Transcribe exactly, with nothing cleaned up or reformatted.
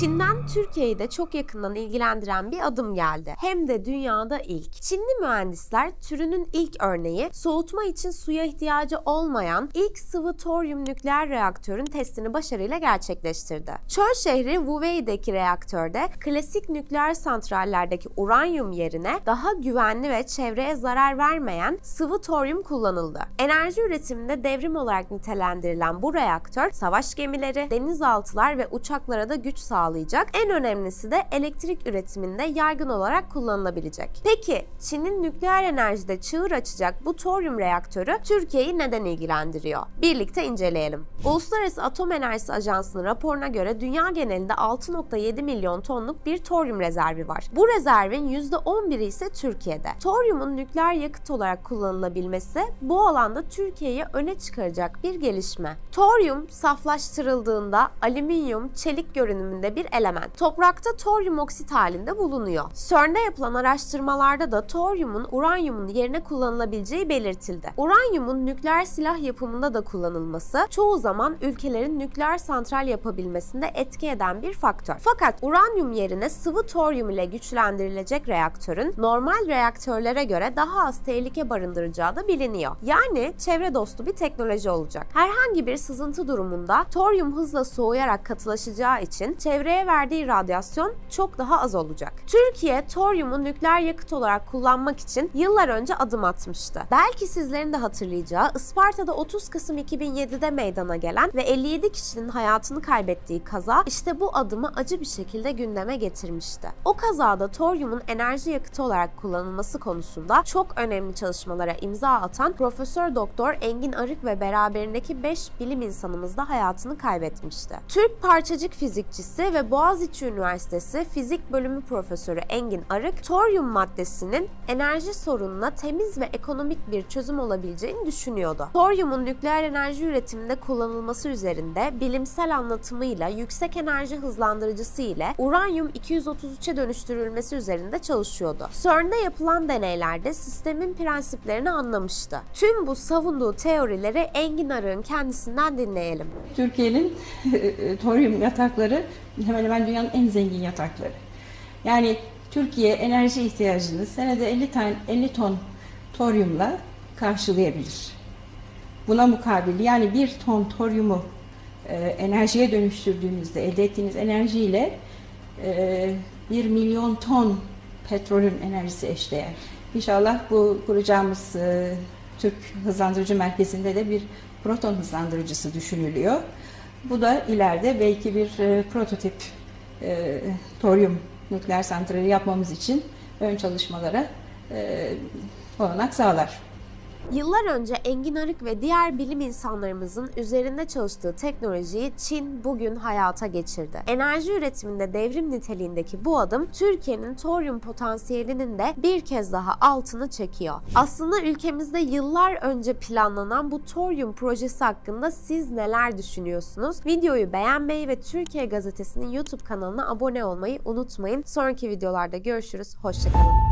Çin'den Türkiye'yi de çok yakından ilgilendiren bir adım geldi. Hem de dünyada ilk. Çinli mühendisler türünün ilk örneği soğutma için suya ihtiyacı olmayan ilk sıvı toryum nükleer reaktörün testini başarıyla gerçekleştirdi. Çöl şehri Wuwei'deki reaktörde klasik nükleer santrallerdeki uranyum yerine daha güvenli ve çevreye zarar vermeyen sıvı toryum kullanıldı. Enerji üretiminde devrim olarak nitelendirilen bu reaktör savaş gemileri, denizaltılar ve uçaklara da güç sağlayacak. En önemlisi de elektrik üretiminde yaygın olarak kullanılabilecek. Peki Çin'in nükleer enerjide çığır açacak bu toryum reaktörü Türkiye'yi neden ilgilendiriyor? Birlikte inceleyelim. Uluslararası Atom Enerjisi Ajansı'nın raporuna göre dünya genelinde altı nokta yedi milyon tonluk bir toryum rezervi var. Bu rezervin yüzde on biri ise Türkiye'de. Toryumun nükleer yakıt olarak kullanılabilmesi bu alanda Türkiye'yi öne çıkaracak bir gelişme. Toryum saflaştırıldığında alüminyum, çelik görünümünde bir element. Toprakta toryum oksit halinde bulunuyor. C E R N'de yapılan araştırmalarda da toryumun uranyumun yerine kullanılabileceği belirtildi. Uranyumun nükleer silah yapımında da kullanılması çoğu zaman ülkelerin nükleer santral yapabilmesinde etki eden bir faktör. Fakat uranyum yerine sıvı toryum ile güçlendirilecek reaktörün normal reaktörlere göre daha az tehlike barındıracağı da biliniyor. Yani çevre dostu bir teknoloji olacak. Herhangi bir sızıntı durumunda toryum hızla soğuyarak katılaşacağı için çevreye verdiği radyasyon çok daha az olacak. Türkiye toryumu nükleer yakıt olarak kullanmak için yıllar önce adım atmıştı. Belki sizlerin de hatırlayacağı Isparta'da otuz Kasım iki bin yedide meydana gelen ve elli yedi kişinin hayatını kaybettiği kaza işte bu adımı acı bir şekilde gündeme getirmişti. O kazada toryumun enerji yakıtı olarak kullanılması konusunda çok önemli çalışmalara imza atan Profesör Doktor Engin Arık ve beraberindeki beş bilim insanımız da hayatını kaybetmişti. Türk parçacık fizikçisi ve Boğaziçi Üniversitesi Fizik Bölümü Profesörü Engin Arık, toryum maddesinin enerji sorununa temiz ve ekonomik bir çözüm olabileceğini düşünüyordu. Toryumun nükleer enerji üretiminde kullanılması üzerinde bilimsel anlatımıyla yüksek enerji hızlandırıcısı ile uranyum iki yüz otuz üçe dönüştürülmesi üzerinde çalışıyordu. C E R N'de yapılan deneylerde sistemin prensiplerini anlamıştı. Tüm bu savunduğu teorileri Engin Arık'ın kendisinden dinleyelim. Türkiye'nin toryum yatakları hemen hemen dünyanın en zengin yatakları. Yani Türkiye enerji ihtiyacını senede elli ton toryumla karşılayabilir. Buna mukabil yani bir ton toryumu e, enerjiye dönüştürdüğünüzde elde ettiğiniz enerjiyle e, bir milyon ton petrolün enerjisi eşdeğer. İnşallah bu kuracağımız e, Türk Hızlandırıcı Merkezi'nde de bir proton hızlandırıcısı düşünülüyor. Bu da ileride belki bir e, prototip e, toryum nükleer santrali yapmamız için ön çalışmalara e, olanak sağlar. Yıllar önce Engin Arık ve diğer bilim insanlarımızın üzerinde çalıştığı teknolojiyi Çin bugün hayata geçirdi. Enerji üretiminde devrim niteliğindeki bu adım Türkiye'nin toryum potansiyelinin de bir kez daha altını çekiyor. Aslında ülkemizde yıllar önce planlanan bu toryum projesi hakkında siz neler düşünüyorsunuz? Videoyu beğenmeyi ve Türkiye Gazetesi'nin YouTube kanalına abone olmayı unutmayın. Sonraki videolarda görüşürüz. Hoşçakalın.